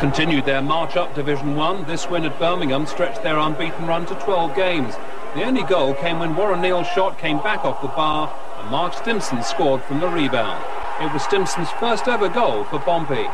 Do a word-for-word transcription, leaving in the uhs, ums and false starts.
They've continued their march up Division One. This win at Birmingham stretched their unbeaten run to twelve games. The only goal came when Warren Neal's shot came back off the bar and Mark Stimson scored from the rebound. It was Stimson's first ever goal for Pompey.